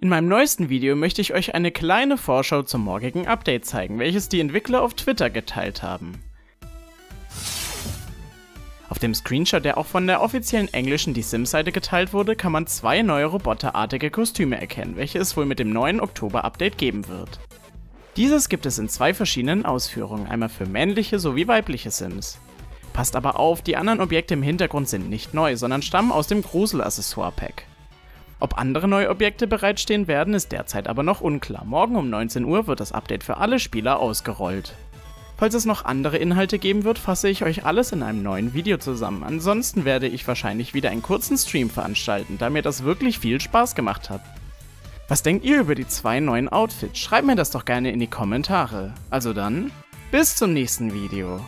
In meinem neuesten Video möchte ich euch eine kleine Vorschau zum morgigen Update zeigen, welches die Entwickler auf Twitter geteilt haben. Auf dem Screenshot, der auch von der offiziellen englischen Die Sims-Seite geteilt wurde, kann man zwei neue roboterartige Kostüme erkennen, welche es wohl mit dem neuen Oktober-Update geben wird. Dieses gibt es in zwei verschiedenen Ausführungen, einmal für männliche sowie weibliche Sims. Passt aber auf, die anderen Objekte im Hintergrund sind nicht neu, sondern stammen aus dem Grusel-Accessoire-Pack. Ob andere neue Objekte bereitstehen werden, ist derzeit aber noch unklar. Morgen um 19 Uhr wird das Update für alle Spieler ausgerollt. Falls es noch andere Inhalte geben wird, fasse ich euch alles in einem neuen Video zusammen. Ansonsten werde ich wahrscheinlich wieder einen kurzen Stream veranstalten, da mir das wirklich viel Spaß gemacht hat. Was denkt ihr über die zwei neuen Outfits? Schreibt mir das doch gerne in die Kommentare. Also dann, bis zum nächsten Video.